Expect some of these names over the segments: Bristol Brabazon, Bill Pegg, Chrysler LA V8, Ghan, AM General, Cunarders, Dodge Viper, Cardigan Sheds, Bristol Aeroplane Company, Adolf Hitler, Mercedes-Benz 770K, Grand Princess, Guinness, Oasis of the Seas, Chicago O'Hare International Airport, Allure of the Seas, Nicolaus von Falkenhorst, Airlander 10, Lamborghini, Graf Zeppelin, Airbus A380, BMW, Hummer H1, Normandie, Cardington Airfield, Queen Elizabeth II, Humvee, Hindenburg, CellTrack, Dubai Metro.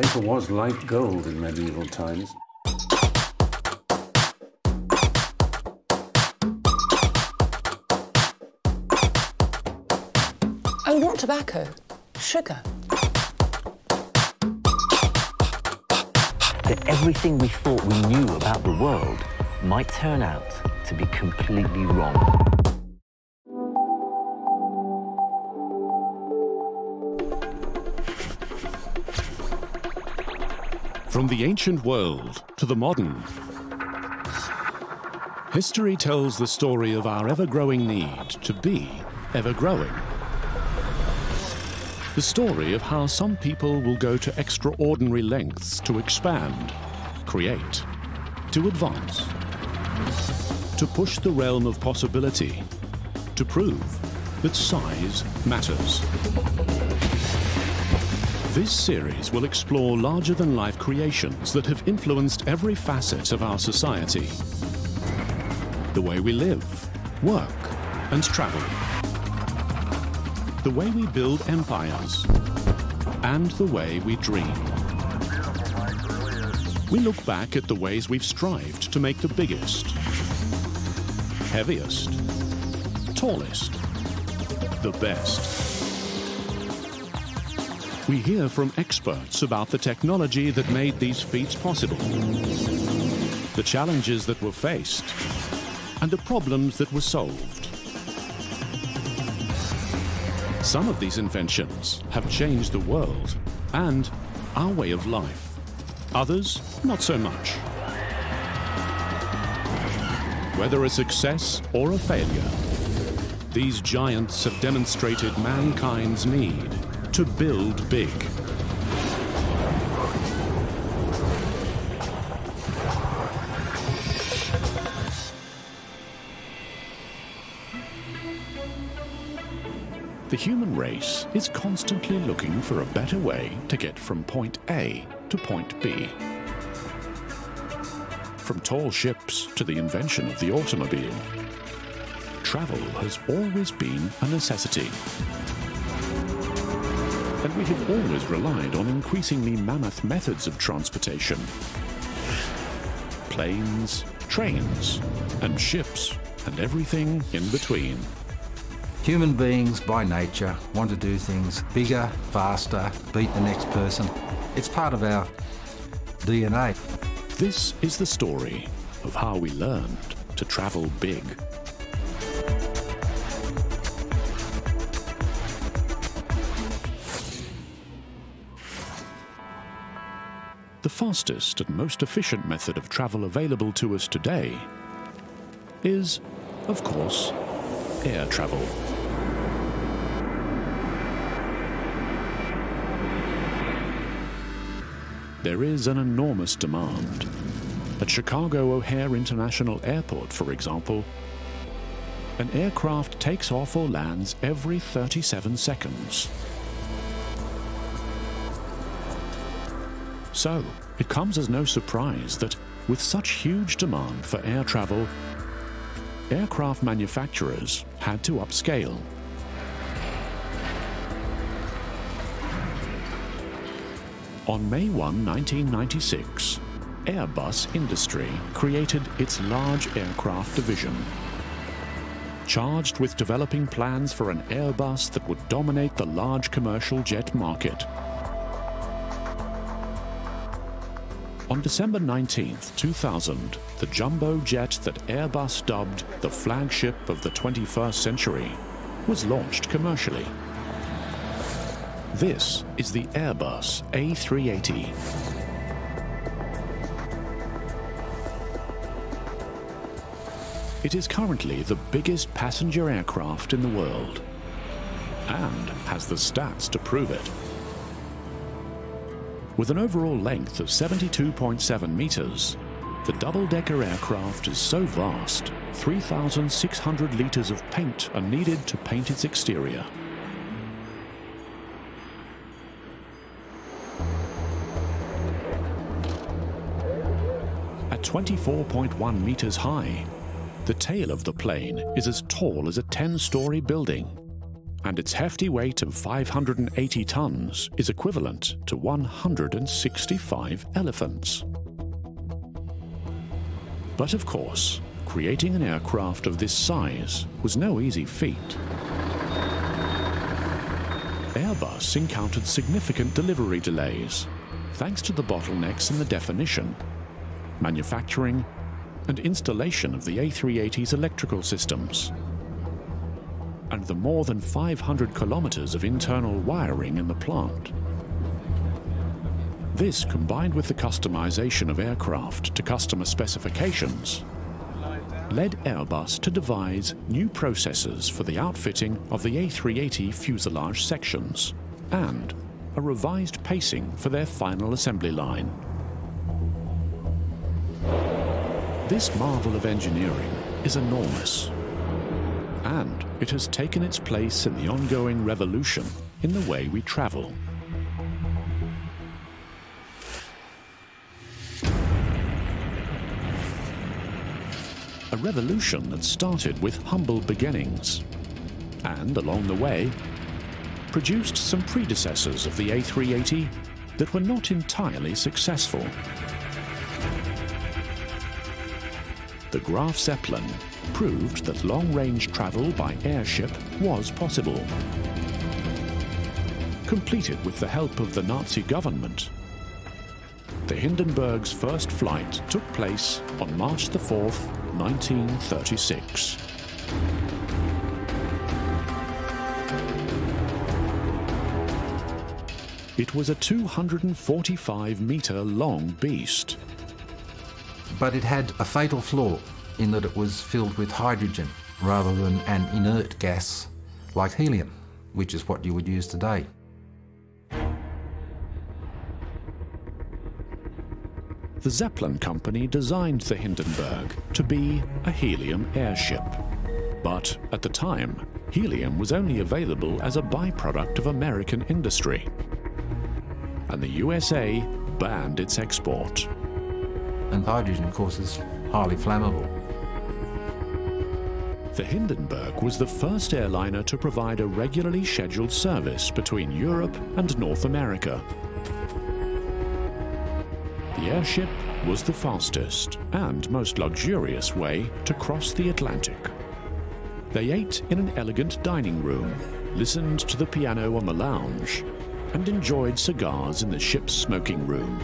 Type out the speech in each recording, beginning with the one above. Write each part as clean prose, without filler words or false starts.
Paper was like gold in medieval times. Oh, not tobacco. Sugar. That everything we thought we knew about the world might turn out to be completely wrong. From the ancient world to the modern, history tells the story of our ever-growing need to be ever-growing. The story of how some people will go to extraordinary lengths to expand, create, to advance, to push the realm of possibility, to prove that size matters. This series will explore larger-than-life creations that have influenced every facet of our society. The way we live, work, and travel. The way we build empires, and the way we dream. We look back at the ways we've strived to make the biggest, heaviest, tallest, the best. We hear from experts about the technology that made these feats possible, the challenges that were faced, and the problems that were solved. Some of these inventions have changed the world and our way of life. Others, not so much. Whether a success or a failure, these giants have demonstrated mankind's need to build big. The human race is constantly looking for a better way to get from point A to point B. From tall ships to the invention of the automobile, travel has always been a necessity. And we have always relied on increasingly mammoth methods of transportation. Planes, trains, and ships, and everything in between. Human beings, by nature, want to do things bigger, faster, beat the next person. It's part of our DNA. This is the story of how we learned to travel big. The fastest and most efficient method of travel available to us today is, of course, air travel. There is an enormous demand. At Chicago O'Hare International Airport, for example, an aircraft takes off or lands every 37 seconds. So, it comes as no surprise that, with such huge demand for air travel, aircraft manufacturers had to upscale. On May 1, 1996, Airbus Industry created its large aircraft division. Charged with developing plans for an Airbus that would dominate the large commercial jet market. On December 19, 2000, the jumbo jet that Airbus dubbed the flagship of the 21st century was launched commercially. This is the Airbus A380. It is currently the biggest passenger aircraft in the world and has the stats to prove it. With an overall length of 72.7 meters, the double-decker aircraft is so vast, 3,600 liters of paint are needed to paint its exterior. At 24.1 meters high, the tail of the plane is as tall as a 10-story building and its hefty weight of 580 tons is equivalent to 165 elephants. But of course, creating an aircraft of this size was no easy feat. Airbus encountered significant delivery delays, thanks to the bottlenecks in the definition, manufacturing, and installation of the A380's electrical systems, and the more than 500 kilometers of internal wiring in the plant. This, combined with the customization of aircraft to customer specifications, led Airbus to devise new processes for the outfitting of the A380 fuselage sections and a revised pacing for their final assembly line. This marvel of engineering is enormous, and it has taken its place in the ongoing revolution in the way we travel. A revolution that started with humble beginnings and, along the way, produced some predecessors of the A380 that were not entirely successful. The Graf Zeppelin proved that long-range travel by airship was possible. Completed with the help of the Nazi government, the Hindenburg's first flight took place on March the 4th, 1936. It was a 245-meter long beast. But it had a fatal flaw in that it was filled with hydrogen rather than an inert gas like helium, which is what you would use today. The Zeppelin Company designed the Hindenburg to be a helium airship. But at the time, helium was only available as a byproduct of American industry, and the USA banned its export. And hydrogen, of course, is highly flammable. The Hindenburg was the first airliner to provide a regularly scheduled service between Europe and North America. The airship was the fastest and most luxurious way to cross the Atlantic. They ate in an elegant dining room, listened to the piano on the lounge, and enjoyed cigars in the ship's smoking room.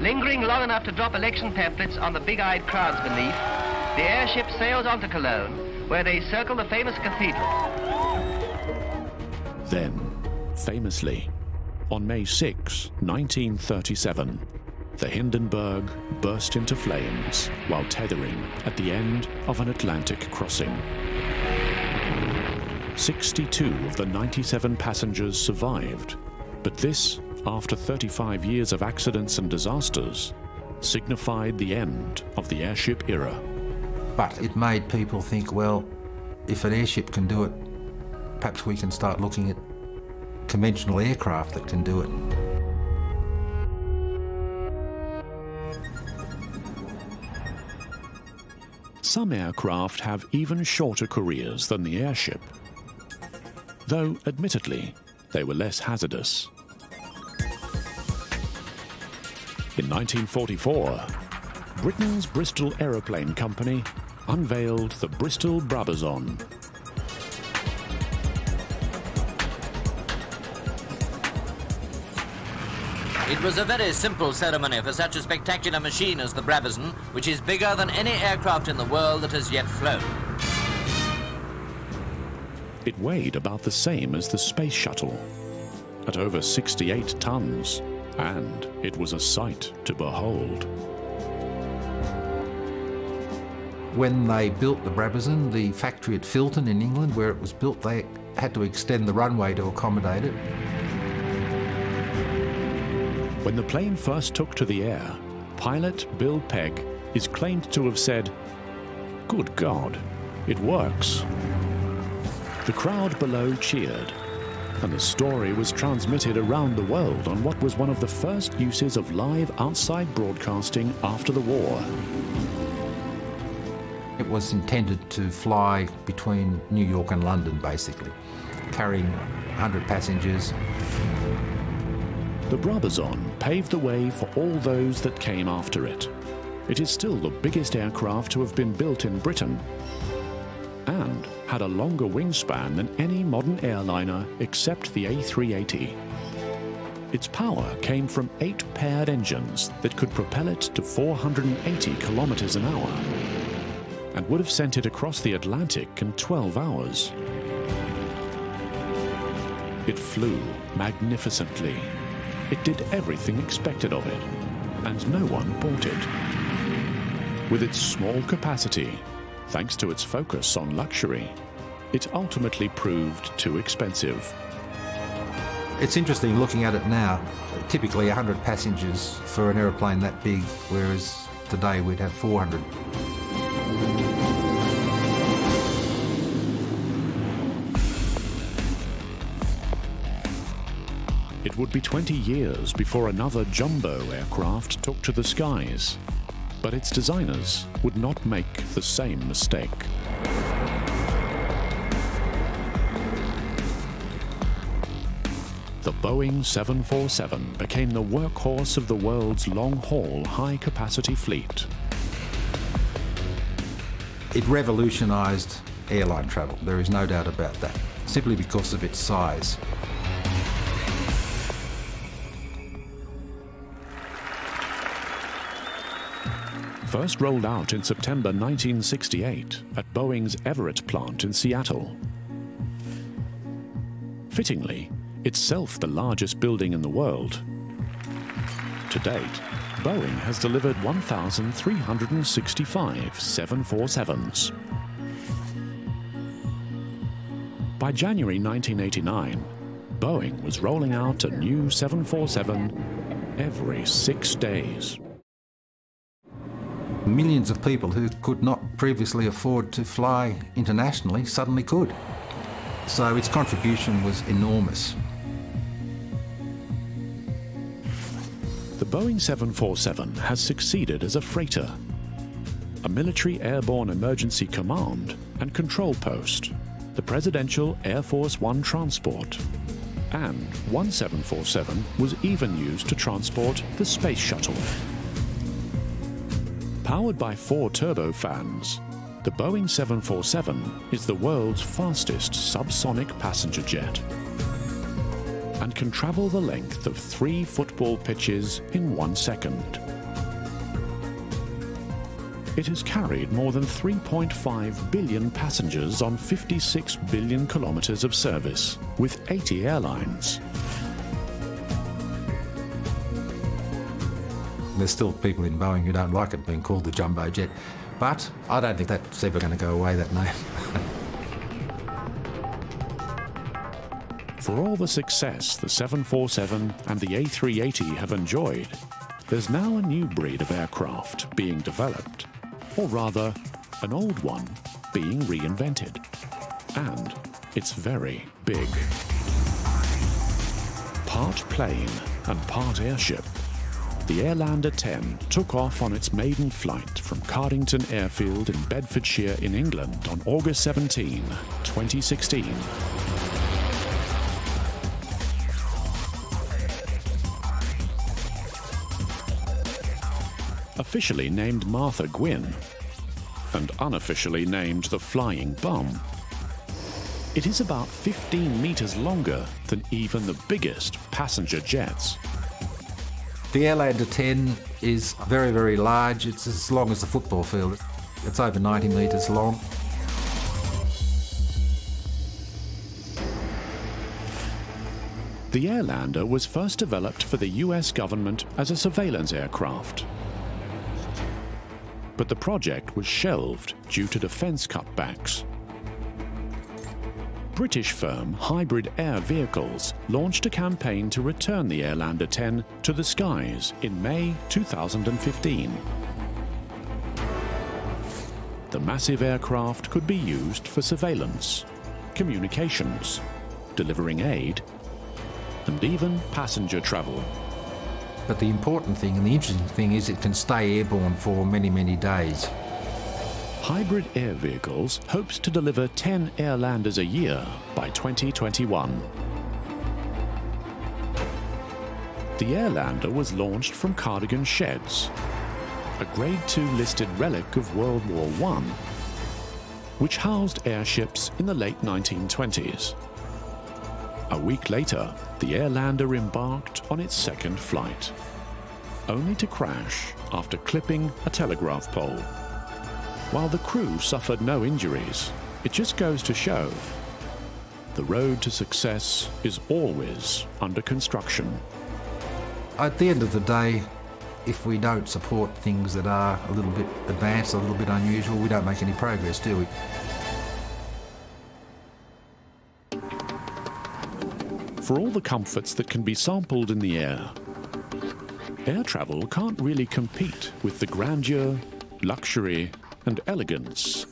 Lingering long enough to drop election pamphlets on the big-eyed crowds beneath, the airship sails on to Cologne, where they circle the famous cathedral. Then, famously, on May 6, 1937, the Hindenburg burst into flames while tethering at the end of an Atlantic crossing. 62 of the 97 passengers survived, but this, after 35 years of accidents and disasters, signified the end of the airship era. But it made people think, well, if an airship can do it, perhaps we can start looking at conventional aircraft that can do it. Some aircraft have even shorter careers than the airship, though admittedly they were less hazardous. In 1944, Britain's Bristol Aeroplane Company unveiled the Bristol Brabazon. It was a very simple ceremony for such a spectacular machine as the Brabazon, which is bigger than any aircraft in the world that has yet flown. It weighed about the same as the space shuttle, at over 68 tons. And it was a sight to behold. When they built the Brabazon, the factory at Filton in England, where it was built, they had to extend the runway to accommodate it. When the plane first took to the air, pilot Bill Pegg is claimed to have said, "Good God, it works." The crowd below cheered, and the story was transmitted around the world on what was one of the first uses of live outside broadcasting after the war. It was intended to fly between New York and London, basically, carrying 100 passengers. The Brabazon paved the way for all those that came after it. It is still the biggest aircraft to have been built in Britain and had a longer wingspan than any modern airliner except the A380. Its power came from 8 paired engines that could propel it to 480 kilometers an hour and would have sent it across the Atlantic in 12 hours. It flew magnificently. It did everything expected of it, and no one bought it. With its small capacity, thanks to its focus on luxury, it ultimately proved too expensive. It's interesting looking at it now. Typically 100 passengers for an aeroplane that big, whereas today we'd have 400. It would be 20 years before another jumbo aircraft took to the skies, but its designers would not make the same mistake. The Boeing 747 became the workhorse of the world's long-haul, high-capacity fleet. It revolutionized airline travel, there is no doubt about that, simply because of its size. First rolled out in September 1968 at Boeing's Everett plant in Seattle. Fittingly, itself the largest building in the world. To date, Boeing has delivered 1,365 747s. By January 1989, Boeing was rolling out a new 747 every 6 days. Millions of people who could not previously afford to fly internationally suddenly could. So its contribution was enormous. The Boeing 747 has succeeded as a freighter, a military airborne emergency command and control post, the Presidential Air Force One transport, and one 747 was even used to transport the space shuttle. Powered by 4 turbofans, the Boeing 747 is the world's fastest subsonic passenger jet and can travel the length of 3 football pitches in 1 second. It has carried more than 3.5 billion passengers on 56 billion kilometers of service with 80 airlines. There's still people in Boeing who don't like it being called the jumbo jet, but I don't think that's ever going to go away, that name. For all the success the 747 and the A380 have enjoyed, there's now a new breed of aircraft being developed, or rather, an old one being reinvented. And it's very big. Part plane and part airship, the Airlander 10 took off on its maiden flight from Cardington Airfield in Bedfordshire in England on August 17, 2016. Officially named Martha Gwyn and unofficially named the Flying Bum, it is about 15 meters longer than even the biggest passenger jets. The Airlander 10 is very, very large. It's as long as a football field. It's over 90 metres long. The Airlander was first developed for the US government as a surveillance aircraft. But the project was shelved due to defence cutbacks. British firm Hybrid Air Vehicles launched a campaign to return the Airlander 10 to the skies in May 2015. The massive aircraft could be used for surveillance, communications, delivering aid, and even passenger travel. But the important thing and the interesting thing is it can stay airborne for many, many days. Hybrid Air Vehicles hopes to deliver 10 Airlanders a year by 2021. The Airlander was launched from Cardigan Sheds, a Grade II listed relic of World War I, which housed airships in the late 1920s. A week later, the Airlander embarked on its second flight, only to crash after clipping a telegraph pole. While the crew suffered no injuries, it just goes to show the road to success is always under construction. At the end of the day, if we don't support things that are a little bit advanced, a little bit unusual, we don't make any progress, do we? For all the comforts that can be sampled in the air, air travel can't really compete with the grandeur, luxury and elegance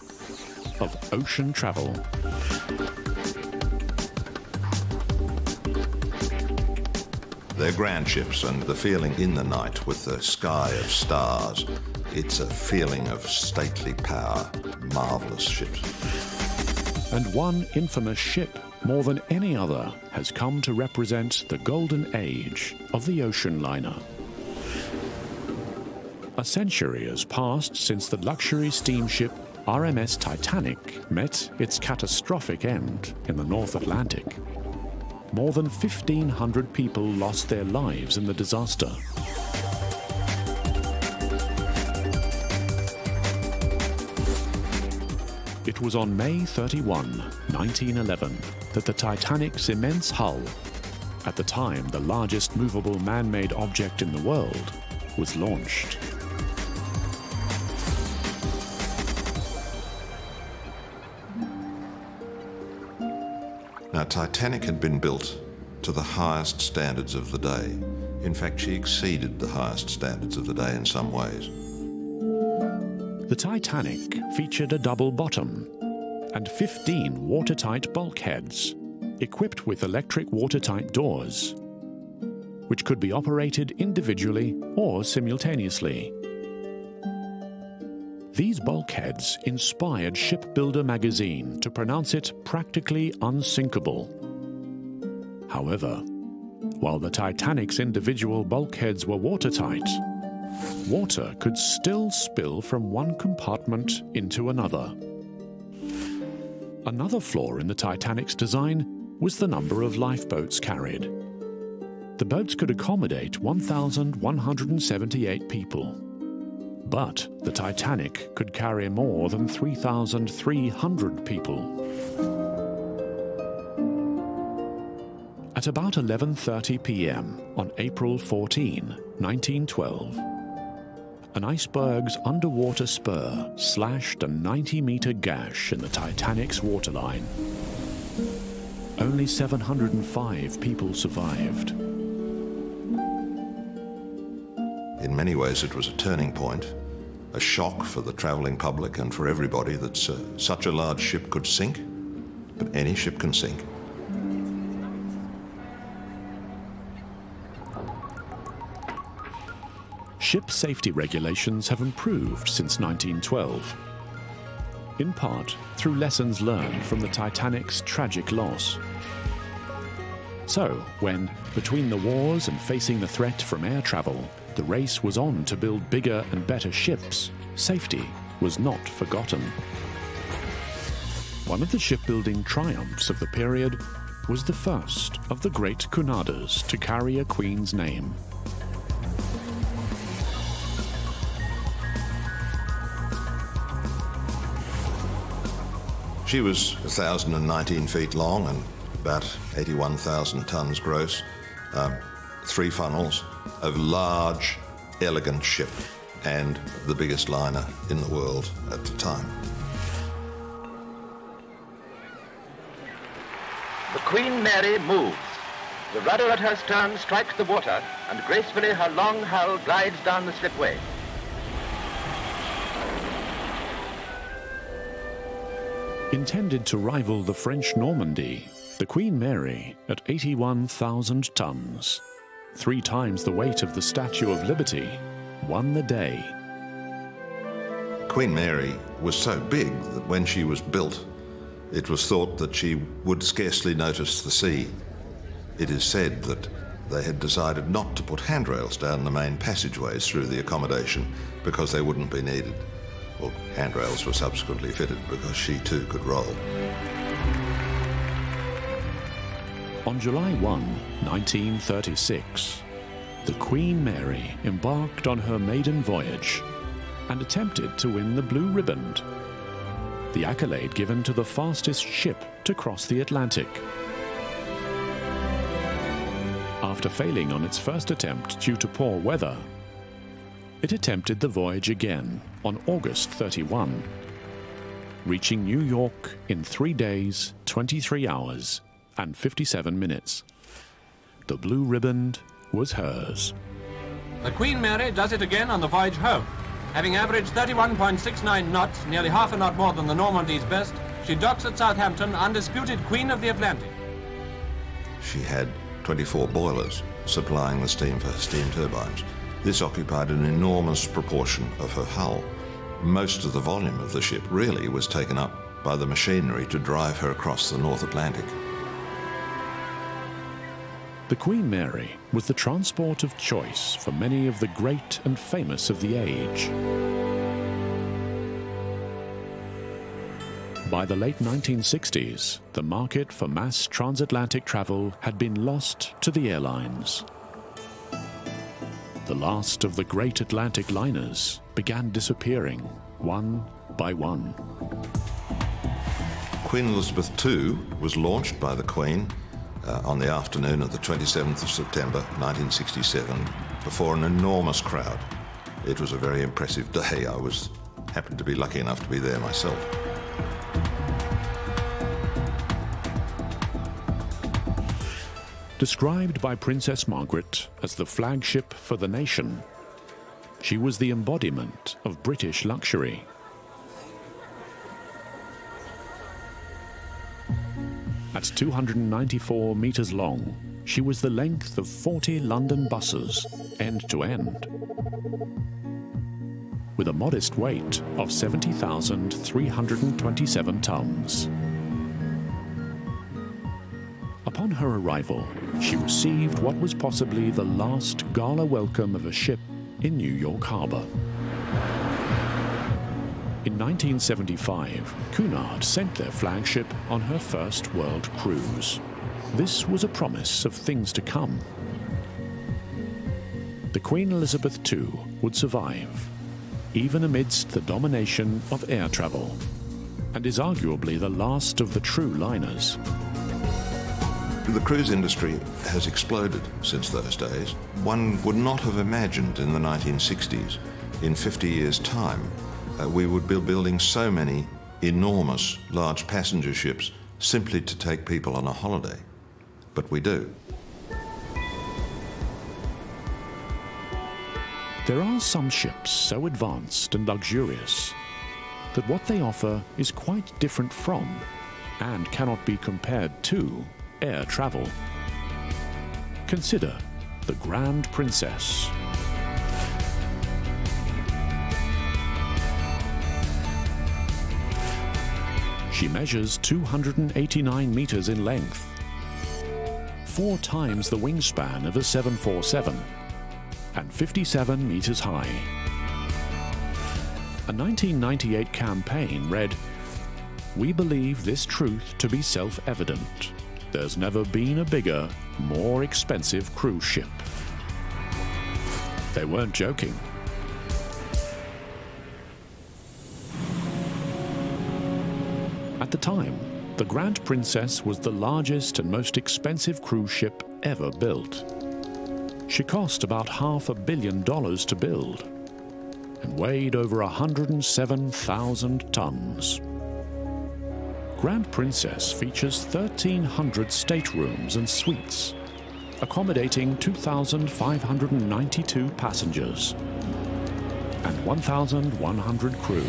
of ocean travel. They're grand ships, and the feeling in the night with the sky of stars, it's a feeling of stately power, marvellous ships. And one infamous ship, more than any other, has come to represent the golden age of the ocean liner. A century has passed since the luxury steamship RMS Titanic met its catastrophic end in the North Atlantic. More than 1,500 people lost their lives in the disaster. It was on May 31, 1911, that the Titanic's immense hull, at the time the largest movable man-made object in the world, was launched. Now, Titanic had been built to the highest standards of the day. In fact, she exceeded the highest standards of the day in some ways. The Titanic featured a double bottom and 15 watertight bulkheads, equipped with electric watertight doors, which could be operated individually or simultaneously. These bulkheads inspired Shipbuilder magazine to pronounce it practically unsinkable. However, while the Titanic's individual bulkheads were watertight, water could still spill from one compartment into another. Another flaw in the Titanic's design was the number of lifeboats carried. The boats could accommodate 1,178 people. But the Titanic could carry more than 3,300 people. At about 11:30 p.m. on April 14, 1912, an iceberg's underwater spur slashed a 90-metre gash in the Titanic's waterline. Only 705 people survived. In many ways, it was a turning point, a shock for the travelling public and for everybody that such a large ship could sink, but any ship can sink. Ship safety regulations have improved since 1912, in part through lessons learned from the Titanic's tragic loss. So, when, between the wars and facing the threat from air travel, the race was on to build bigger and better ships, safety was not forgotten. One of the shipbuilding triumphs of the period was the first of the great Cunarders to carry a queen's name. She was 1,019 feet long and about 81,000 tons gross, 3 funnels, a large, elegant ship, and the biggest liner in the world at the time. The Queen Mary moves. The rudder at her stern strikes the water, and gracefully her long hull glides down the slipway. Intended to rival the French Normandie, the Queen Mary, at 81,000 tons, 3 times the weight of the Statue of Liberty, won the day. Queen Mary was so big that when she was built, it was thought that she would scarcely notice the sea. It is said that they had decided not to put handrails down the main passageways through the accommodation because they wouldn't be needed. Well, handrails were subsequently fitted because she too could roll. On July 1, 1936, the Queen Mary embarked on her maiden voyage and attempted to win the Blue Riband, the accolade given to the fastest ship to cross the Atlantic. After failing on its first attempt due to poor weather, it attempted the voyage again on August 31, reaching New York in 3 days, 23 hours, and 57 minutes. The Blue Riband was hers. The Queen Mary does it again on the voyage home. Having averaged 31.69 knots, nearly half a knot more than the Normandie's best, she docks at Southampton, undisputed Queen of the Atlantic. She had 24 boilers supplying the steam for her steam turbines. This occupied an enormous proportion of her hull. Most of the volume of the ship really was taken up by the machinery to drive her across the North Atlantic. The Queen Mary was the transport of choice for many of the great and famous of the age. By the late 1960s, the market for mass transatlantic travel had been lost to the airlines. The last of the great Atlantic liners began disappearing one by one. Queen Elizabeth II was launched by the Queen on the afternoon of the 27th of September 1967 before an enormous crowd. It was a very impressive day. I happened to be lucky enough to be there myself. Described by Princess Margaret as the flagship for the nation, she was the embodiment of British luxury. At 294 metres long, she was the length of 40 London buses, end to end, with a modest weight of 70,327 tonnes. Upon her arrival, she received what was possibly the last gala welcome of a ship in New York Harbour. In 1975, Cunard sent their flagship on her first world cruise. This was a promise of things to come. The Queen Elizabeth II would survive, even amidst the domination of air travel, and is arguably the last of the true liners. The cruise industry has exploded since those days. One would not have imagined in the 1960s, in 50 years' time, we would be building so many enormous large passenger ships simply to take people on a holiday. But we do. There are some ships so advanced and luxurious that what they offer is quite different from, and cannot be compared to, air travel. Consider the Grand Princess. She measures 289 meters in length, 4 times the wingspan of a 747, and 57 meters high. A 1998 campaign read, "We believe this truth to be self-evident. There's never been a bigger, more expensive cruise ship." They weren't joking. At the time, the Grand Princess was the largest and most expensive cruise ship ever built. She cost about $500 million to build and weighed over 107,000 tons. Grand Princess features 1,300 staterooms and suites, accommodating 2,592 passengers and 1,100 crew.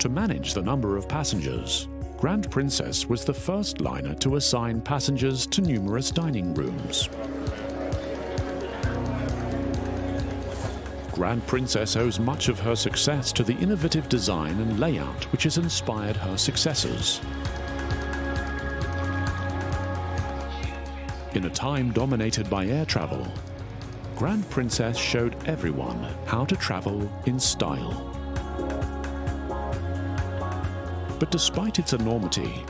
To manage the number of passengers, Grand Princess was the first liner to assign passengers to numerous dining rooms. Grand Princess owes much of her success to the innovative design and layout which has inspired her successors. In a time dominated by air travel, Grand Princess showed everyone how to travel in style. But despite its enormity,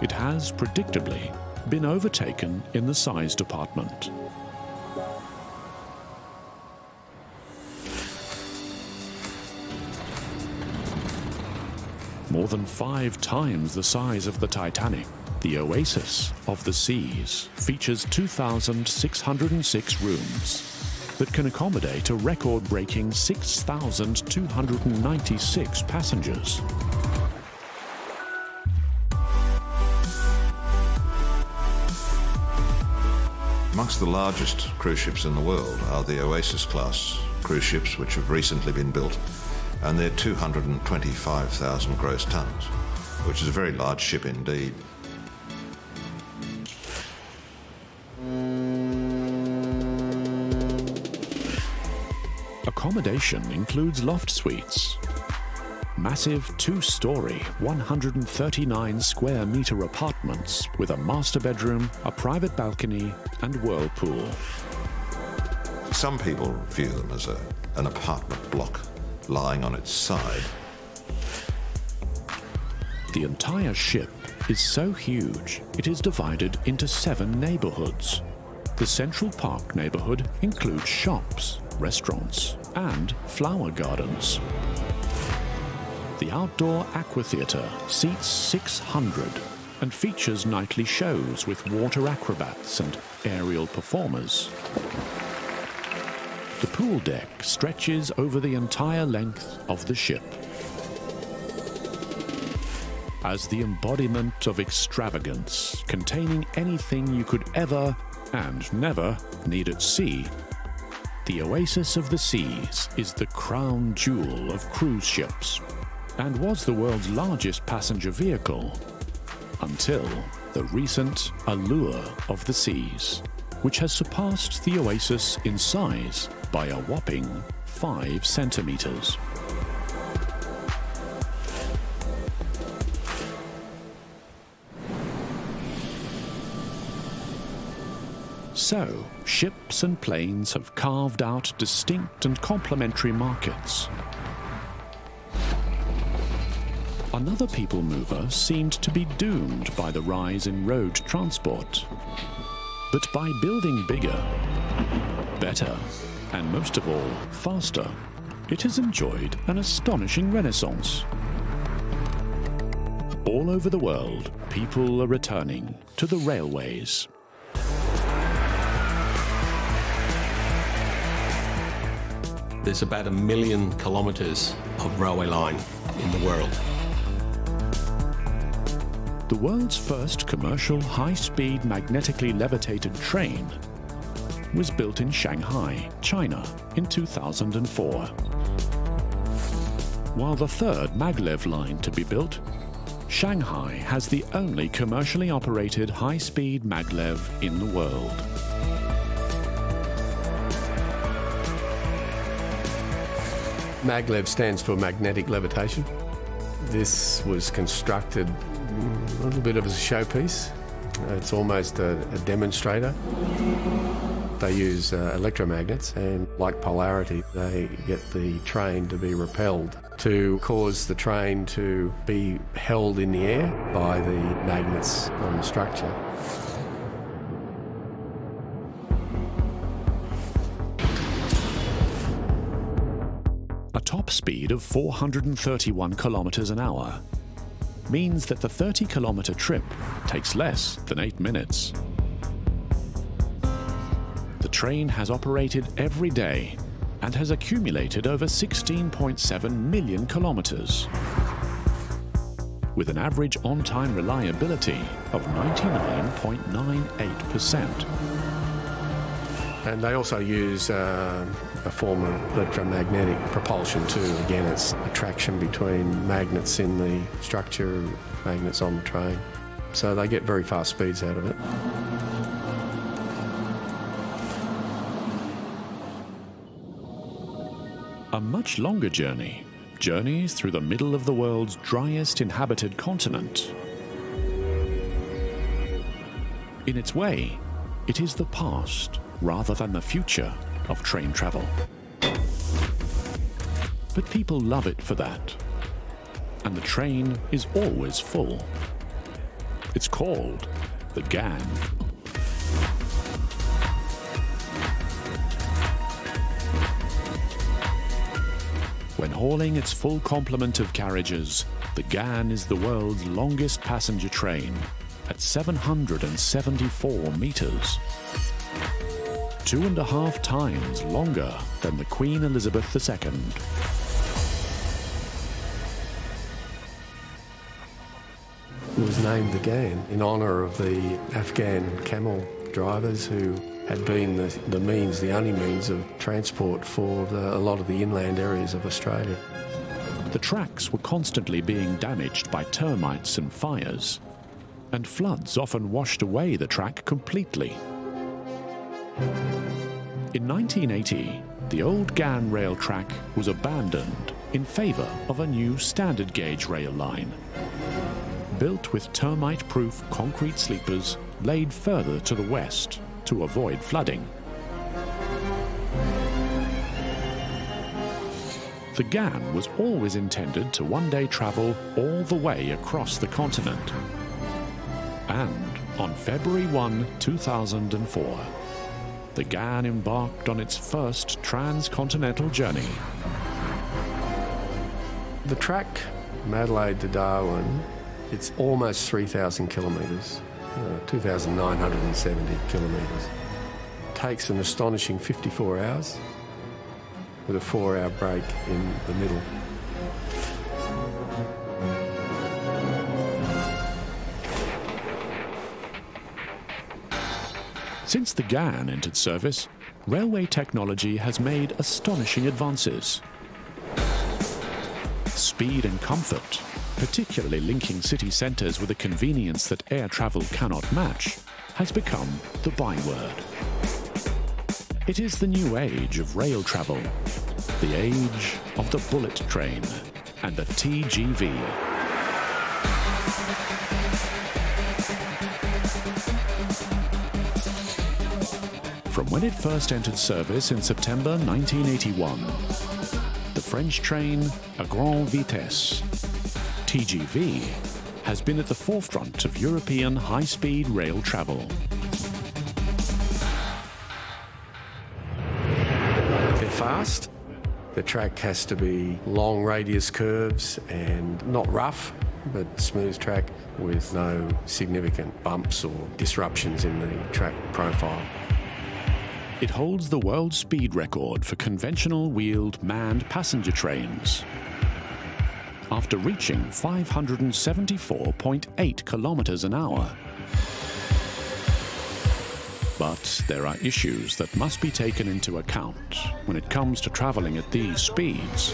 it has predictably been overtaken in the size department. More than 5 times the size of the Titanic, the Oasis of the Seas features 2,606 rooms that can accommodate a record-breaking 6,296 passengers. Amongst the largest cruise ships in the world are the Oasis class cruise ships, which have recently been built, and they're 225,000 gross tons, which is a very large ship indeed. Accommodation includes loft suites, massive 2-storey, 139 square meter apartments with a master bedroom, a private balcony and whirlpool. Some people view them as an apartment block lying on its side. The entire ship is so huge, it is divided into 7 neighborhoods. The Central Park neighborhood includes shops, restaurants, and flower gardens. The outdoor amphitheatre seats 600 and features nightly shows with water acrobats and aerial performers. The pool deck stretches over the entire length of the ship. As the embodiment of extravagance, containing anything you could ever and never need at sea, the Oasis of the Seas is the crown jewel of cruise ships and was the world's largest passenger vehicle until the recent Allure of the Seas, which has surpassed the Oasis in size by a whopping 5 centimeters. So, ships and planes have carved out distinct and complementary markets. Another people mover seemed to be doomed by the rise in road transport. But by building bigger, better, and most of all, faster, it has enjoyed an astonishing renaissance. All over the world, people are returning to the railways. There's about 1 million kilometers of railway line in the world. The world's first commercial high-speed magnetically levitated train was built in Shanghai, China, in 2004. While the third maglev line to be built, Shanghai has the only commercially operated high-speed maglev in the world. Maglev stands for magnetic levitation. This was constructed a little bit of a showpiece. It's almost a demonstrator. They use electromagnets, and like polarity, they get the train to be repelled to cause the train to be held in the air by the magnets on the structure. A top speed of 431 kilometers an hour means that the 30-kilometre trip takes less than 8 minutes. The train has operated every day and has accumulated over 16.7 million kilometres, with an average on-time reliability of 99.98%. And they also use a form of electromagnetic propulsion too. Again, it's attraction between magnets in the structure, magnets on the train. So they get very fast speeds out of it. A much longer journey journeys through the middle of the world's driest inhabited continent. In its way, it is the past rather than the future of train travel. But people love it for that. And the train is always full. It's called the Ghan. When hauling its full complement of carriages, the Ghan is the world's longest passenger train at 774 meters. 2.5 times longer than the Queen Elizabeth II. It was named the Ghan in honour of the Afghan camel drivers who had been the only means of transport for a lot of the inland areas of Australia. The tracks were constantly being damaged by termites and fires, and floods often washed away the track completely. In 1980, the old Ghan rail track was abandoned in favour of a new standard gauge rail line, built with termite-proof concrete sleepers laid further to the west to avoid flooding. The Ghan was always intended to one day travel all the way across the continent. And on February 1, 2004, the Ghan embarked on its first transcontinental journey. The track from Adelaide to Darwin, it's almost 3,000 kilometres, 2,970 kilometres. Takes an astonishing 54 hours with a 4-hour break in the middle. Since the Ghan entered service, railway technology has made astonishing advances. Speed and comfort, particularly linking city centres with a convenience that air travel cannot match, has become the byword. It is the new age of rail travel, the age of the bullet train and the TGV. From when it first entered service in September 1981, the French train à grande vitesse, TGV, has been at the forefront of European high-speed rail travel. They're fast. The track has to be long radius curves and not rough, but smooth track with no significant bumps or disruptions in the track profile. It holds the world speed record for conventional wheeled manned passenger trains, after reaching 574.8 kilometers an hour. But there are issues that must be taken into account when it comes to traveling at these speeds.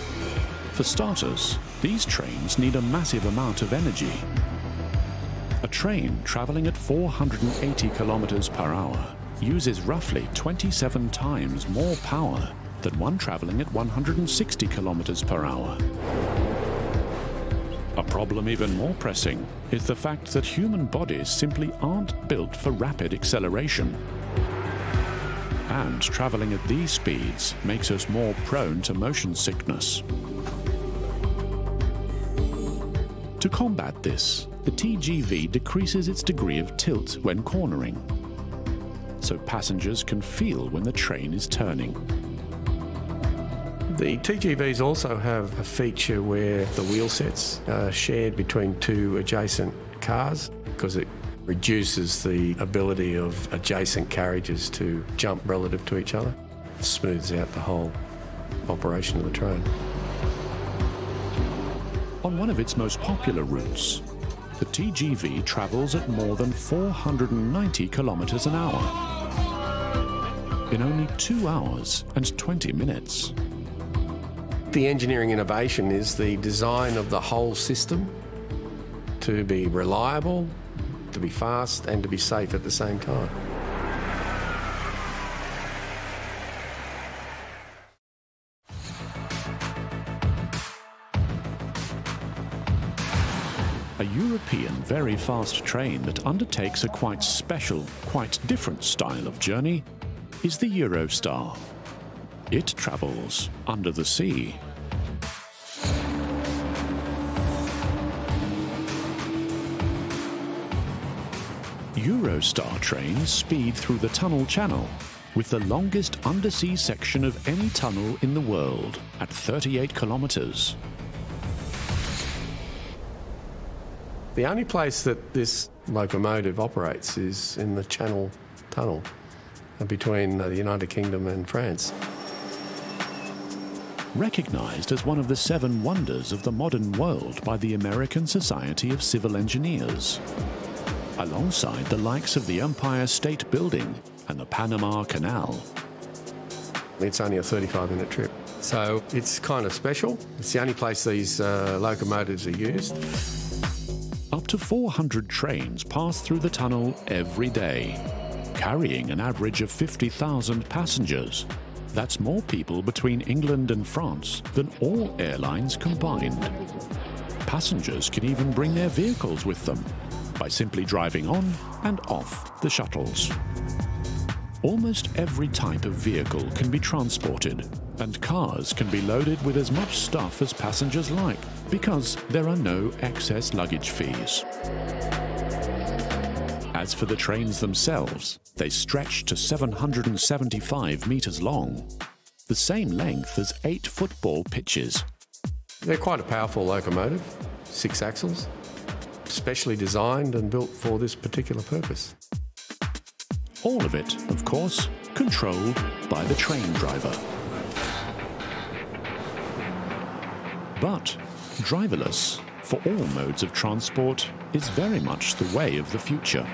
For starters, these trains need a massive amount of energy. A train traveling at 480 kilometers per hour uses roughly 27 times more power than one travelling at 160 kilometres per hour. A problem even more pressing is the fact that human bodies simply aren't built for rapid acceleration. And travelling at these speeds makes us more prone to motion sickness. To combat this, the TGV decreases its degree of tilt when cornering, so passengers can feel when the train is turning. The TGVs also have a feature where the wheel sets are shared between two adjacent cars because it reduces the ability of adjacent carriages to jump relative to each other. It smooths out the whole operation of the train. On one of its most popular routes, the TGV travels at more than 490 kilometres an hour in only 2 hours and 20 minutes. The engineering innovation is the design of the whole system to be reliable, to be fast and to be safe at the same time. European very fast train that undertakes a quite special, quite different style of journey is the Eurostar. It travels under the sea. Eurostar trains speed through the tunnel channel with the longest undersea section of any tunnel in the world at 38 kilometers. The only place that this locomotive operates is in the Channel Tunnel between the United Kingdom and France. Recognised as one of the seven wonders of the modern world by the American Society of Civil Engineers, alongside the likes of the Empire State Building and the Panama Canal. It's only a 35-minute trip, so it's kind of special. It's the only place these locomotives are used. Up to 400 trains pass through the tunnel every day, carrying an average of 50,000 passengers. That's more people between England and France than all airlines combined. Passengers can even bring their vehicles with them by simply driving on and off the shuttles. Almost every type of vehicle can be transported, and cars can be loaded with as much stuff as passengers like, because there are no excess luggage fees. As for the trains themselves, they stretch to 775 metres long, the same length as 8 football pitches. They're quite a powerful locomotive, 6 axles, specially designed and built for this particular purpose. All of it, of course, controlled by the train driver. But driverless, for all modes of transport, is very much the way of the future.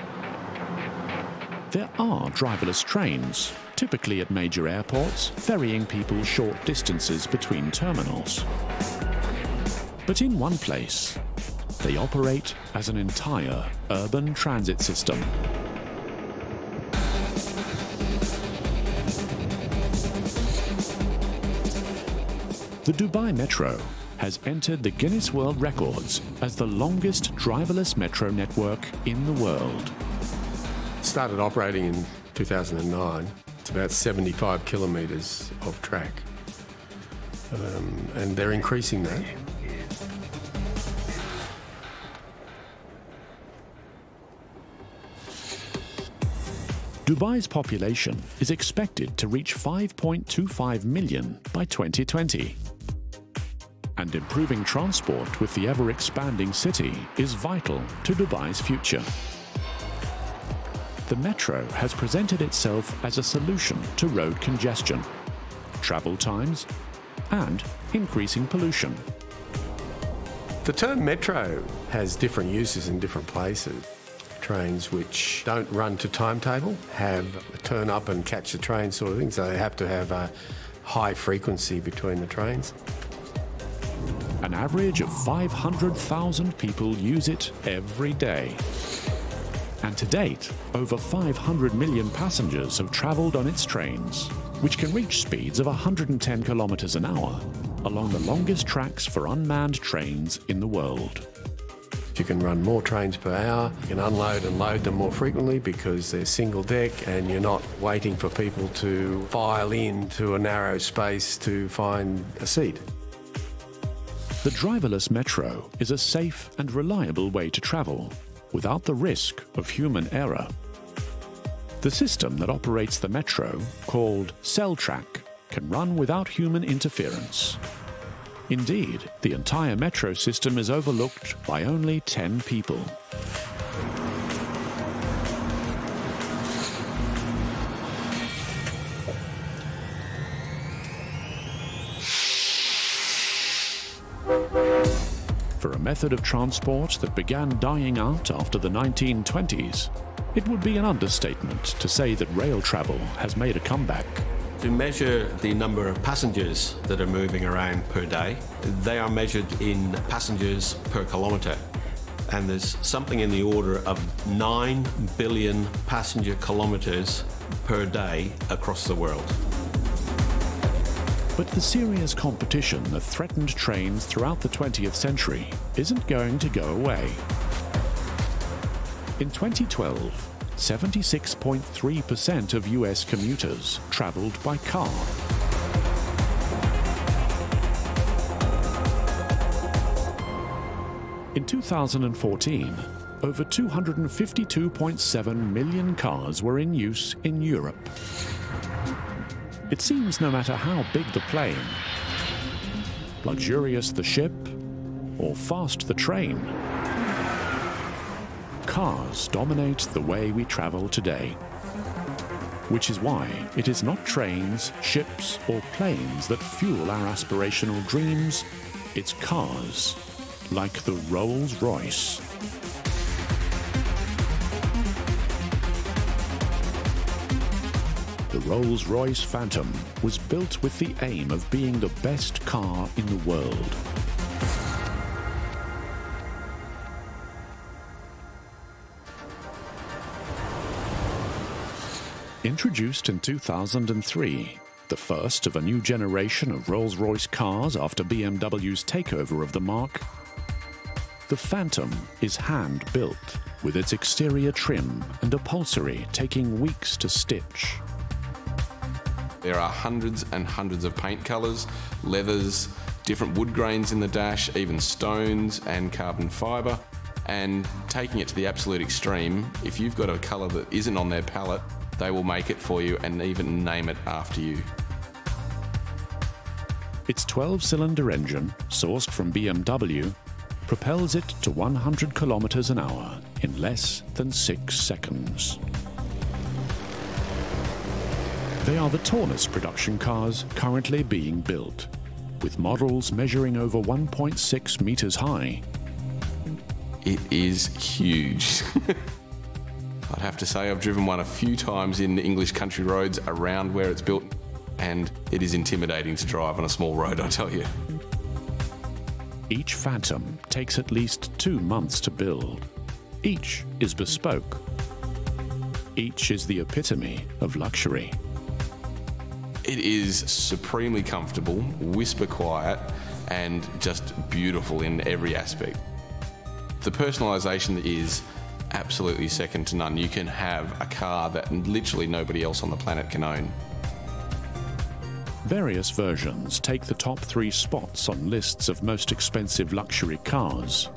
There are driverless trains, typically at major airports, ferrying people short distances between terminals. But in one place, they operate as an entire urban transit system. The Dubai Metro has entered the Guinness World Records as the longest driverless metro network in the world. It started operating in 2009. It's about 75 kilometres of track, and they're increasing that. Dubai's population is expected to reach 5.25 million by 2020. And improving transport with the ever-expanding city is vital to Dubai's future. The metro has presented itself as a solution to road congestion, travel times, and increasing pollution. The term metro has different uses in different places. Trains which don't run to timetable have a turn up and catch the train sort of thing, so they have to have a high frequency between the trains. An average of 500,000 people use it every day. And to date, over 500 million passengers have travelled on its trains, which can reach speeds of 110 kilometres an hour, along the longest tracks for unmanned trains in the world. You can run more trains per hour, you can unload and load them more frequently because they're single deck and you're not waiting for people to file into a narrow space to find a seat. The driverless metro is a safe and reliable way to travel without the risk of human error. The system that operates the metro, called CellTrack, can run without human interference. Indeed, the entire metro system is overlooked by only 10 people. For a method of transport that began dying out after the 1920s, it would be an understatement to say that rail travel has made a comeback. To measure the number of passengers that are moving around per day, they are measured in passengers per kilometre. And there's something in the order of 9 billion passenger kilometres per day across the world. But the serious competition that threatened trains throughout the 20th century isn't going to go away. In 2012, 76.3% of US commuters traveled by car. In 2014, over 252.7 million cars were in use in Europe. It seems no matter how big the plane, luxurious the ship, or fast the train, cars dominate the way we travel today. Which is why it is not trains, ships, or planes that fuel our aspirational dreams, it's cars, like the Rolls-Royce. The Rolls-Royce Phantom was built with the aim of being the best car in the world. Introduced in 2003, the first of a new generation of Rolls-Royce cars after BMW's takeover of the marque, the Phantom is hand-built, with its exterior trim and upholstery taking weeks to stitch. There are hundreds and hundreds of paint colours, leathers, different wood grains in the dash, even stones and carbon fibre. And taking it to the absolute extreme, if you've got a colour that isn't on their palette, they will make it for you and even name it after you. Its 12-cylinder engine, sourced from BMW, propels it to 100 kilometres an hour in less than 6 seconds. They are the tallest production cars currently being built, with models measuring over 1.6 metres high. It is huge. I'd have to say I've driven one a few times in English country roads around where it's built, and it is intimidating to drive on a small road, I tell you. Each Phantom takes at least 2 months to build. Each is bespoke. Each is the epitome of luxury. It is supremely comfortable, whisper quiet, and just beautiful in every aspect. The personalisation is absolutely second to none. You can have a car that literally nobody else on the planet can own. Various versions take the top 3 spots on lists of most expensive luxury cars.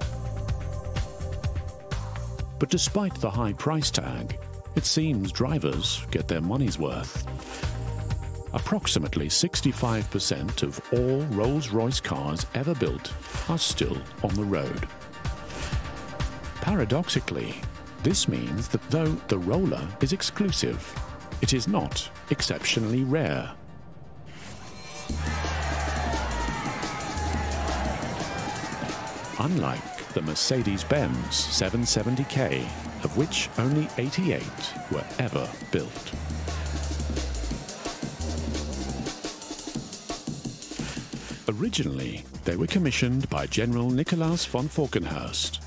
But despite the high price tag, it seems drivers get their money's worth. Approximately 65% of all Rolls-Royce cars ever built are still on the road. Paradoxically, this means that though the roller is exclusive, it is not exceptionally rare. Unlike the Mercedes-Benz 770K, of which only 88 were ever built. Originally, they were commissioned by General Nicolaus von Falkenhorst,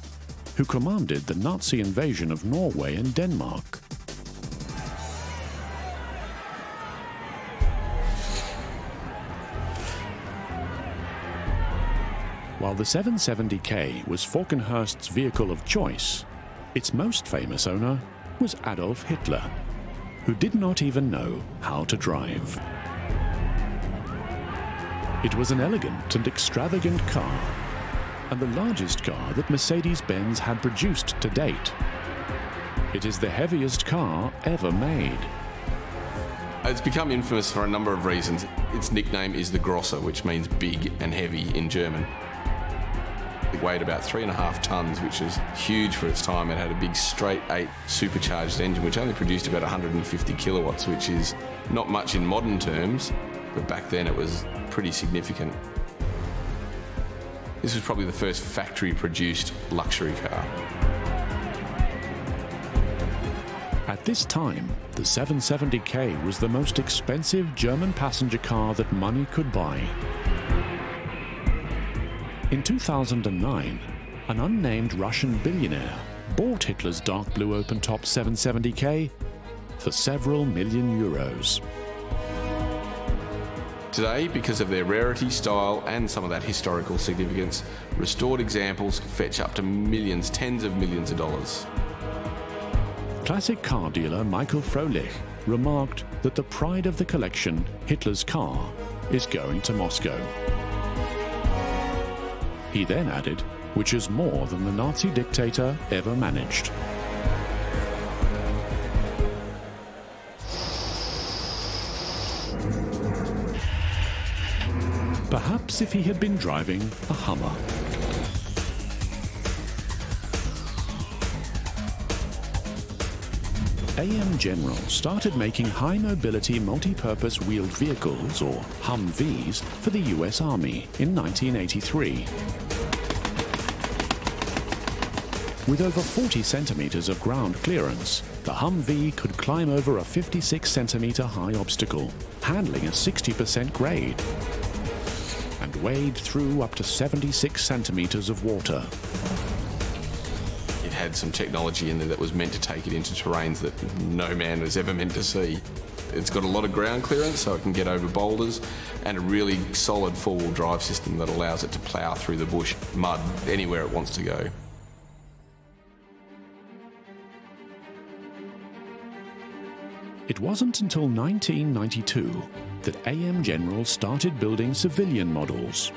who commanded the Nazi invasion of Norway and Denmark. While the 770K was Falkenhorst's vehicle of choice, its most famous owner was Adolf Hitler, who did not even know how to drive. It was an elegant and extravagant car, and the largest car that Mercedes-Benz had produced to date. It is the heaviest car ever made. It's become infamous for a number of reasons. Its nickname is the Grosse, which means big and heavy in German. It weighed about 3.5 tons, which is huge for its time. It had a big straight 8 supercharged engine, which only produced about 150 kilowatts, which is not much in modern terms, but back then it was pretty significant. This was probably the first factory-produced luxury car. At this time, the 770K was the most expensive German passenger car that money could buy. In 2009, an unnamed Russian billionaire bought Hitler's dark blue open-top 770K for several million euros. Today, because of their rarity, style and some of that historical significance, restored examples fetch up to millions, tens of millions of dollars. Classic car dealer Michael Froelich remarked that the pride of the collection, Hitler's car, is going to Moscow. He then added, which is more than the Nazi dictator ever managed. Perhaps if he had been driving a Hummer. AM General started making high-mobility multi-purpose wheeled vehicles, or Humvees, for the US Army in 1983. With over 40 centimeters of ground clearance, the Humvee could climb over a 56-centimeter high obstacle, handling a 60% grade, and wade through up to 76 centimeters of water. Had some technology in there that was meant to take it into terrains that no man was ever meant to see. It's got a lot of ground clearance so it can get over boulders, and a really solid four-wheel drive system that allows it to plough through the bush, mud, anywhere it wants to go. It wasn't until 1992 that AM General started building civilian models.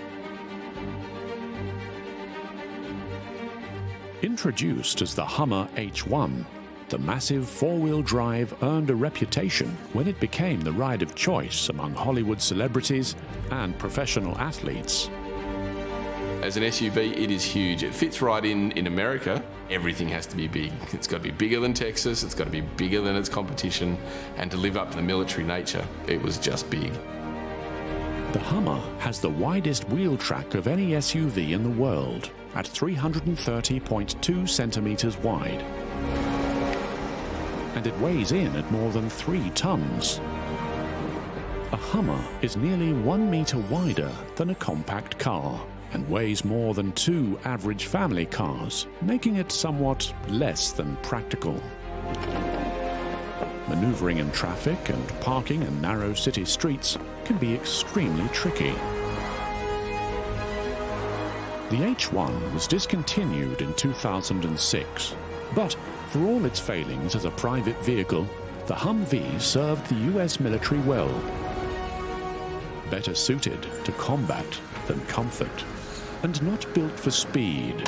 Introduced as the Hummer H1, the massive four-wheel drive earned a reputation when it became the ride of choice among Hollywood celebrities and professional athletes. As an SUV, it is huge. It fits right in America. Everything has to be big. It's got to be bigger than Texas, it's got to be bigger than its competition, and to live up to the military nature, it was just big. The Hummer has the widest wheel track of any SUV in the world, at 330.2 centimeters wide. And it weighs in at more than 3 tons. A Hummer is nearly 1 meter wider than a compact car and weighs more than 2 average family cars, making it somewhat less than practical. Maneuvering in traffic and parking in narrow city streets can be extremely tricky. The H1 was discontinued in 2006, but for all its failings as a private vehicle, the Humvee served the US military well, better suited to combat than comfort, and not built for speed.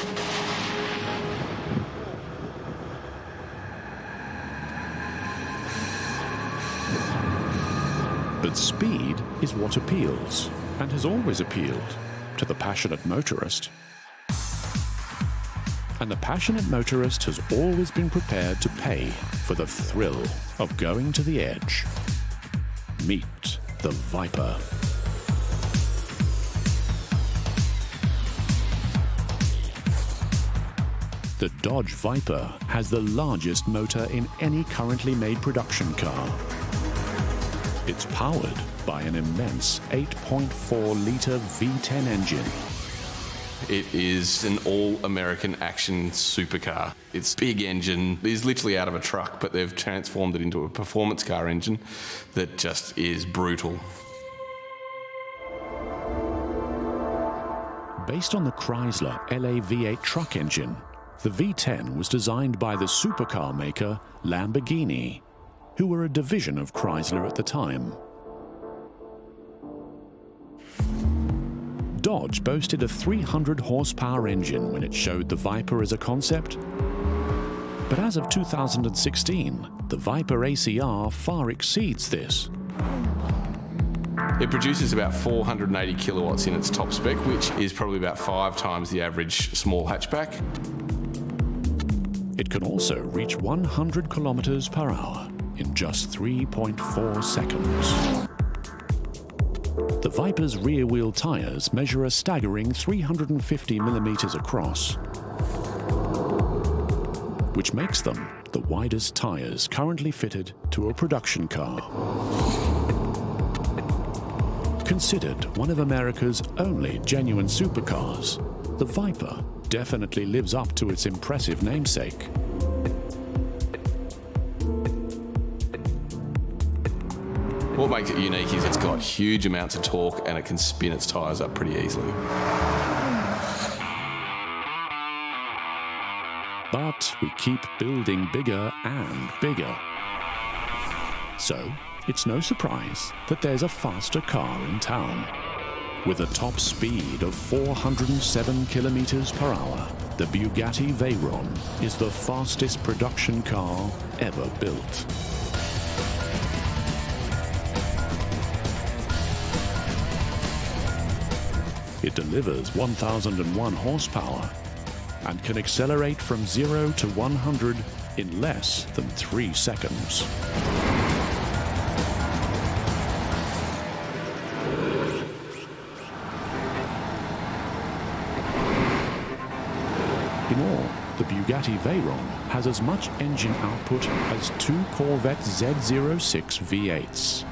But speed is what appeals, and has always appealed, to the passionate motorist. And the passionate motorist has always been prepared to pay for the thrill of going to the edge. Meet the Viper. The Dodge Viper has the largest motor in any currently made production car. It's powered by an immense 8.4-litre V10 engine. It is an all-American action supercar. Its big engine is literally out of a truck, but they've transformed it into a performance car engine that just is brutal. Based on the Chrysler LA V8 truck engine, the V10 was designed by the supercar maker Lamborghini, who were a division of Chrysler at the time. Dodge boasted a 300-horsepower engine when it showed the Viper as a concept, but as of 2016, the Viper ACR far exceeds this. It produces about 480 kilowatts in its top spec, which is probably about 5 times the average small hatchback. It can also reach 100 kilometers per hour in just 3.4 seconds. The Viper's rear-wheel tyres measure a staggering 350 millimetres across, which makes them the widest tyres currently fitted to a production car. Considered one of America's only genuine supercars, the Viper definitely lives up to its impressive namesake. What makes it unique is it's got huge amounts of torque and it can spin its tyres up pretty easily. But But we keep building bigger and bigger. So, it's no surprise that there's a faster car in town. With a top speed of 407 kilometers per hour, the Bugatti Veyron is the fastest production car ever built. It delivers 1,001 horsepower and can accelerate from 0 to 100 in less than 3 seconds. In all, the Bugatti Veyron has as much engine output as two Corvette Z06 V8s.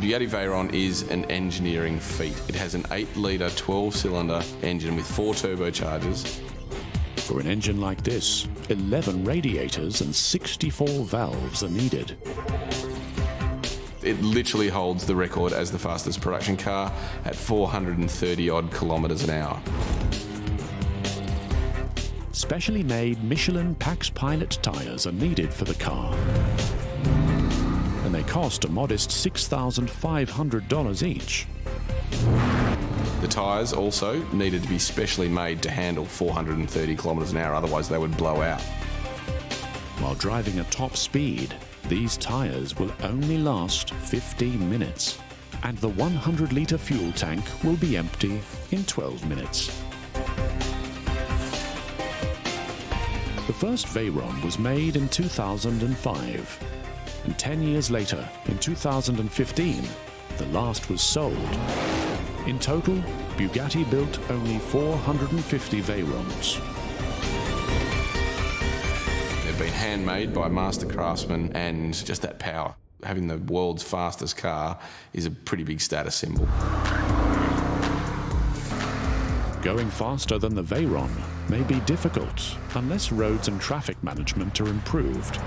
The Bugatti Veyron is an engineering feat. It has an 8-litre, 12-cylinder engine with 4 turbochargers. For an engine like this, 11 radiators and 64 valves are needed. It literally holds the record as the fastest production car at 430-odd kilometres an hour. Specially made Michelin Pax Pilot tyres are needed for the car. And they cost a modest $6,500 each. The tyres also needed to be specially made to handle 430 kilometres an hour, otherwise they would blow out. While driving at top speed, these tyres will only last 15 minutes, and the 100-litre fuel tank will be empty in 12 minutes. The first Veyron was made in 2005. And 10 years later, in 2015, the last was sold. In total, Bugatti built only 450 Veyrons. They've been handmade by master craftsmen, and just that power. Having the world's fastest car is a pretty big status symbol. Going faster than the Veyron may be difficult unless roads and traffic management are improved.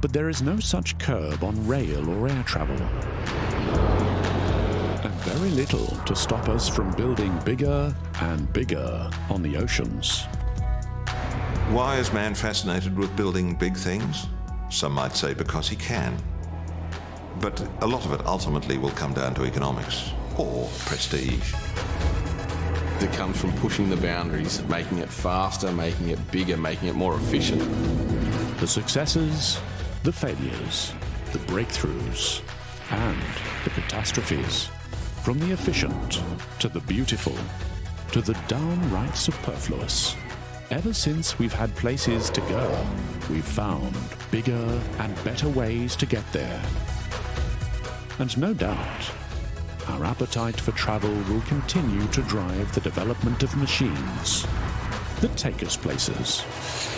But there is no such curb on rail or air travel. And very little to stop us from building bigger and bigger on the oceans. Why is man fascinated with building big things? Some might say because he can. But a lot of it ultimately will come down to economics or prestige. It comes from pushing the boundaries, making it faster, making it bigger, making it more efficient. The successes, the failures, the breakthroughs, and the catastrophes. From the efficient, to the beautiful, to the downright superfluous. Ever since we've had places to go, we've found bigger and better ways to get there. And no doubt, our appetite for travel will continue to drive the development of machines that take us places.